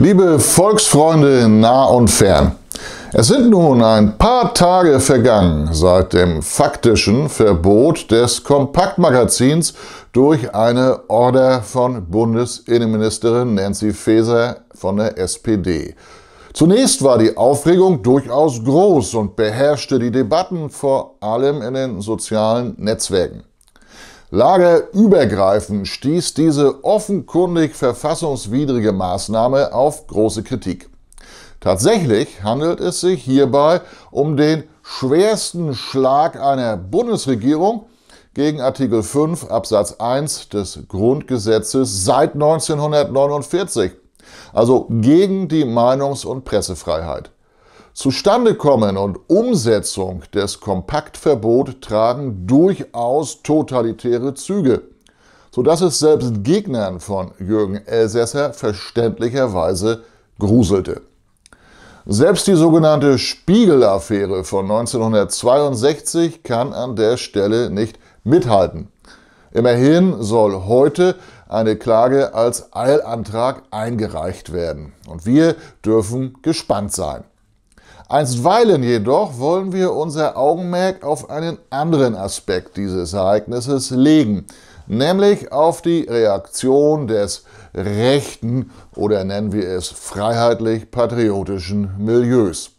Liebe Volksfreunde nah und fern, es sind nun ein paar Tage vergangen seit dem faktischen Verbot des Kompaktmagazins durch eine Order von Bundesinnenministerin Nancy Faeser von der SPD. Zunächst war die Aufregung durchaus groß und beherrschte die Debatten vor allem in den sozialen Netzwerken. Lagerübergreifend stieß diese offenkundig verfassungswidrige Maßnahme auf große Kritik. Tatsächlich handelt es sich hierbei um den schwersten Schlag einer Bundesregierung gegen Artikel 5 Absatz 1 des Grundgesetzes seit 1949, also gegen die Meinungs- und Pressefreiheit. Zustandekommen und Umsetzung des Kompaktverbot tragen durchaus totalitäre Züge, sodass es selbst Gegnern von Jürgen Elsässer verständlicherweise gruselte. Selbst die sogenannte Spiegel-Affäre von 1962 kann an der Stelle nicht mithalten. Immerhin soll heute eine Klage als Eilantrag eingereicht werden. Und wir dürfen gespannt sein. Einstweilen jedoch wollen wir unser Augenmerk auf einen anderen Aspekt dieses Ereignisses legen, nämlich auf die Reaktion des rechten oder nennen wir es freiheitlich-patriotischen Milieus.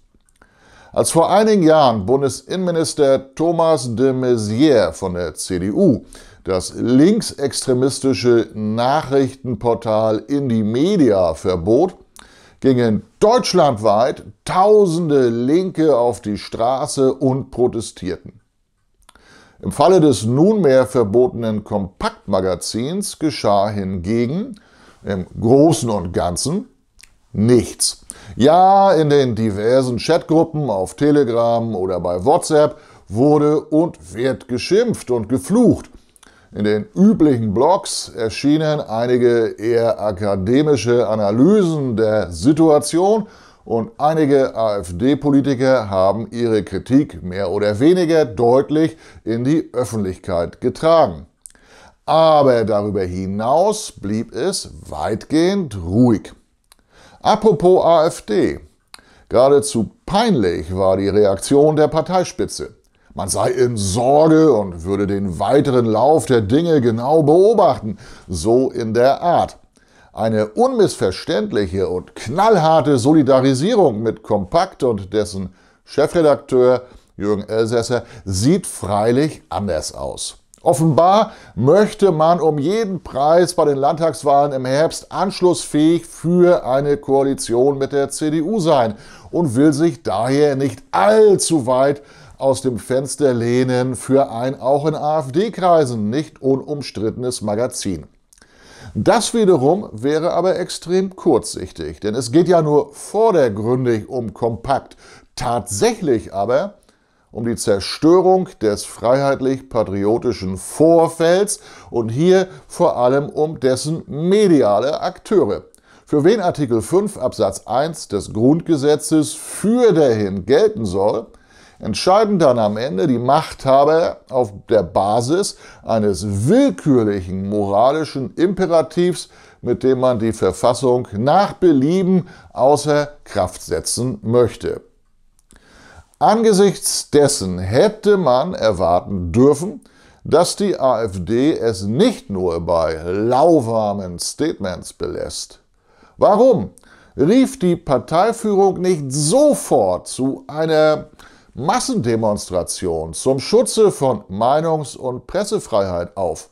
Als vor einigen Jahren Bundesinnenminister Thomas de Maizière von der CDU das linksextremistische Nachrichtenportal Indymedia verbot, gingen deutschlandweit Tausende Linke auf die Straße und protestierten. Im Falle des nunmehr verbotenen Kompaktmagazins geschah hingegen im Großen und Ganzen nichts. Ja, in den diversen Chatgruppen auf Telegram oder bei WhatsApp wurde und wird geschimpft und geflucht. In den üblichen Blogs erschienen einige eher akademische Analysen der Situation und einige AfD-Politiker haben ihre Kritik mehr oder weniger deutlich in die Öffentlichkeit getragen. Aber darüber hinaus blieb es weitgehend ruhig. Apropos AfD. Geradezu peinlich war die Reaktion der Parteispitze. Man sei in Sorge und würde den weiteren Lauf der Dinge genau beobachten, so in der Art. Eine unmissverständliche und knallharte Solidarisierung mit Kompakt und dessen Chefredakteur Jürgen Elsässer sieht freilich anders aus. Offenbar möchte man um jeden Preis bei den Landtagswahlen im Herbst anschlussfähig für eine Koalition mit der CDU sein und will sich daher nicht allzu weit aus dem Fenster lehnen für ein auch in AfD-Kreisen nicht unumstrittenes Magazin. Das wiederum wäre aber extrem kurzsichtig, denn es geht ja nur vordergründig um Kompakt, tatsächlich aber um die Zerstörung des freiheitlich-patriotischen Vorfelds und hier vor allem um dessen mediale Akteure. Für wen Artikel 5 Absatz 1 des Grundgesetzes fürderhin gelten soll, entscheiden dann am Ende die Machthaber auf der Basis eines willkürlichen moralischen Imperativs, mit dem man die Verfassung nach Belieben außer Kraft setzen möchte. Angesichts dessen hätte man erwarten dürfen, dass die AfD es nicht nur bei lauwarmen Statements belässt. Warum rief die Parteiführung nicht sofort zu einer Massendemonstration zum Schutze von Meinungs- und Pressefreiheit auf?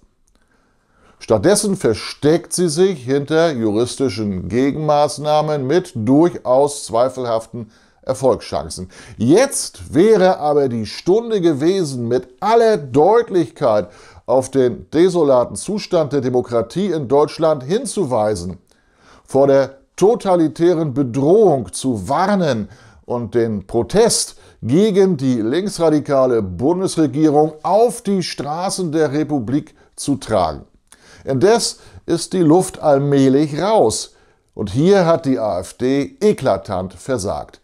Stattdessen versteckt sie sich hinter juristischen Gegenmaßnahmen mit durchaus zweifelhaften Erfolgschancen. Jetzt wäre aber die Stunde gewesen, mit aller Deutlichkeit auf den desolaten Zustand der Demokratie in Deutschland hinzuweisen, vor der totalitären Bedrohung zu warnen und den Protest gegen die linksradikale Bundesregierung auf die Straßen der Republik zu tragen. Indes ist die Luft allmählich raus und hier hat die AfD eklatant versagt.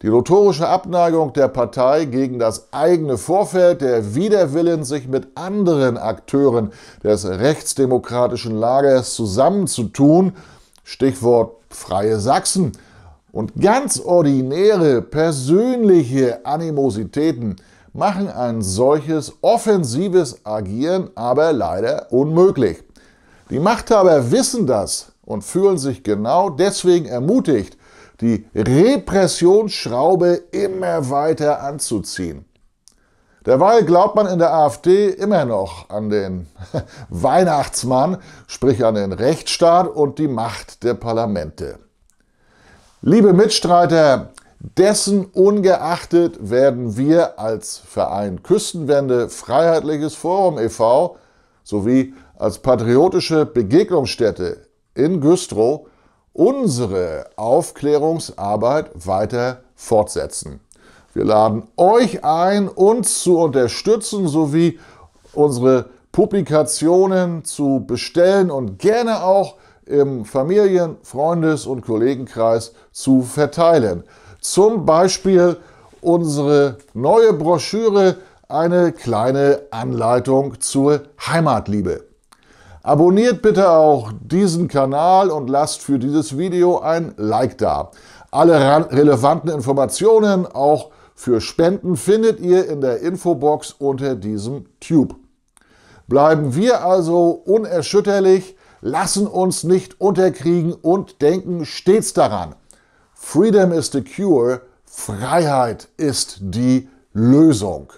Die notorische Abneigung der Partei gegen das eigene Vorfeld, der Widerwillen, sich mit anderen Akteuren des rechtsdemokratischen Lagers zusammenzutun, Stichwort Freie Sachsen, und ganz ordinäre persönliche Animositäten machen ein solches offensives Agieren aber leider unmöglich. Die Machthaber wissen das und fühlen sich genau deswegen ermutigt, die Repressionsschraube immer weiter anzuziehen. Derweil glaubt man in der AfD immer noch an den Weihnachtsmann, sprich an den Rechtsstaat und die Macht der Parlamente. Liebe Mitstreiter, dessen ungeachtet werden wir als Verein Küstenwende Freiheitliches Forum e.V. sowie als patriotische Begegnungsstätte in Güstrow unsere Aufklärungsarbeit weiter fortsetzen. Wir laden euch ein, uns zu unterstützen sowie unsere Publikationen zu bestellen und gerne auch im Familien-, Freundes- und Kollegenkreis zu verteilen. Zum Beispiel unsere neue Broschüre, eine kleine Anleitung zur Heimatliebe. Abonniert bitte auch diesen Kanal und lasst für dieses Video ein Like da. Alle relevanten Informationen, auch für Spenden, findet ihr in der Infobox unter diesem Tube. Bleiben wir also unerschütterlich, lassen uns nicht unterkriegen und denken stets daran: Freedom is the cure, Freiheit ist die Lösung.